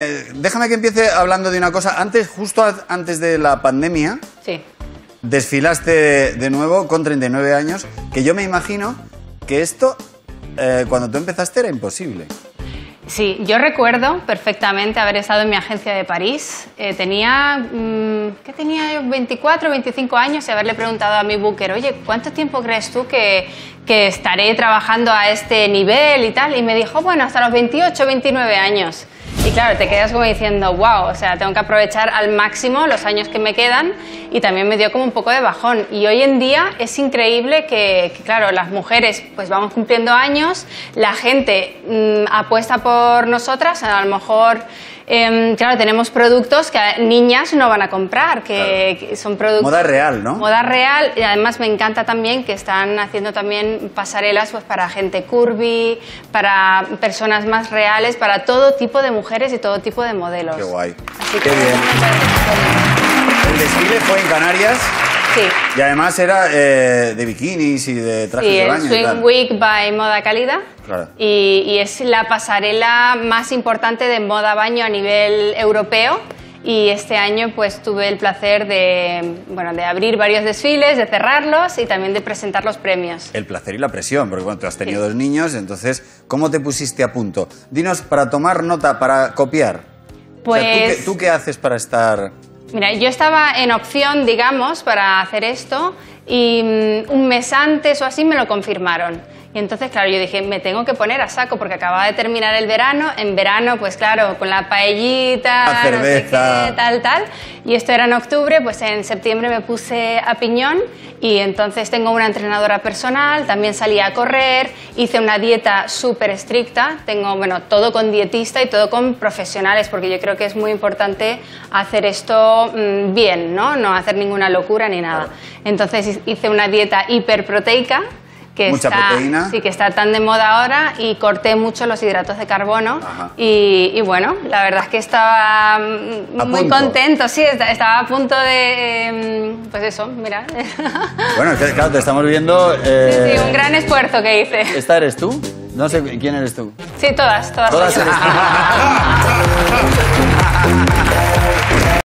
Déjame que empiece hablando de una cosa. Antes, justo antes de la pandemia, sí, desfilaste de nuevo con 39 años, que yo me imagino que esto, cuando tú empezaste, era imposible. Sí, yo recuerdo perfectamente haber estado en mi agencia de París. ¿Qué tenía yo? 24, 25 años y haberle preguntado a mi booker, oye, ¿cuánto tiempo crees tú que estaré trabajando a este nivel y tal? Y me dijo, bueno, hasta los 28, 29 años. Y claro, te quedas como diciendo, wow, o sea, tengo que aprovechar al máximo los años que me quedan, y también me dio como un poco de bajón. Y hoy en día es increíble que claro, las mujeres pues vamos cumpliendo años, la gente apuesta por nosotras, a lo mejor... claro, tenemos productos que niñas no van a comprar, que son productos... Moda real, ¿no? Moda real, y además me encanta también que están haciendo también pasarelas pues para gente curvy, para personas más reales, para todo tipo de mujeres y todo tipo de modelos. Qué guay. Así que qué bien. El desfile fue en Canarias. Sí. Y además era de bikinis y de trajes de baño. Sí, el Swim Week by Moda Cálida. Claro. Y es la pasarela más importante de moda baño a nivel europeo. Y este año pues tuve el placer de abrir varios desfiles, de cerrarlos y también de presentar los premios. El placer y la presión, porque bueno, tú has tenido dos niños, entonces, ¿cómo te pusiste a punto? Dinos, para tomar nota, para copiar. Pues... O sea, ¿tú qué haces para estar...? Mira, yo estaba en opción, digamos, para hacer esto, y un mes antes o así me lo confirmaron. Y entonces, claro, yo dije, me tengo que poner a saco porque acababa de terminar el verano. En verano, pues claro, con la paellita, la cerveza, no sé qué, tal. Y esto era en octubre, pues en septiembre me puse a piñón, y entonces tengo una entrenadora personal, también salí a correr, hice una dieta súper estricta. Tengo, bueno, todo con dietista y todo con profesionales, porque yo creo que es muy importante hacer esto bien, ¿no? No hacer ninguna locura ni nada. Entonces hice una dieta hiperproteica, mucha proteína. Sí, que está tan de moda ahora, y corté mucho los hidratos de carbono. Y bueno, la verdad es que estaba muy contento, sí, estaba a punto de... pues eso, mira. Bueno, claro, te estamos viendo... Sí, un gran esfuerzo que hice. ¿Esta eres tú? No sé, ¿quién eres tú? Sí, todas. Todas eres tú.